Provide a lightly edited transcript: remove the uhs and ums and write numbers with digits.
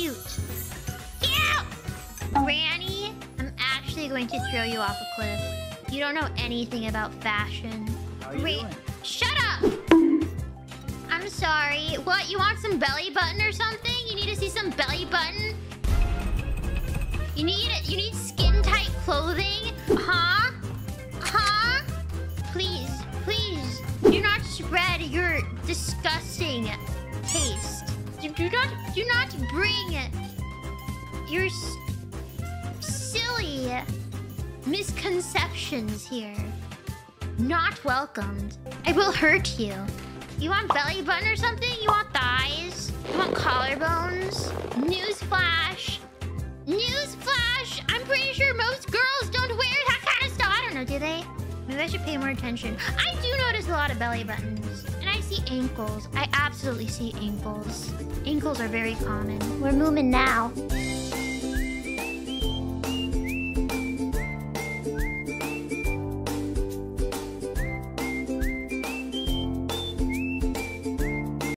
cute. Cute! Granny, I'm actually going to throw you off a cliff. You don't know anything about fashion. How are you doing? Shut up! I'm sorry. What, you want some belly button or something? You need to see some belly button? You need skin-tight clothing? Huh? Huh? Please, please. Do not spread your disgusting taste. Do not bring your silly misconceptions here. Not welcomed. I will hurt you. You want belly button or something? You want thighs? You want collarbones? Newsflash. Newsflash! I'm pretty sure most girls don't wear that kind of stuff. I don't know, do they? Maybe I should pay more attention. I do notice a lot of belly buttons. And I see ankles. I absolutely see ankles. Ankles are very common. We're moving now.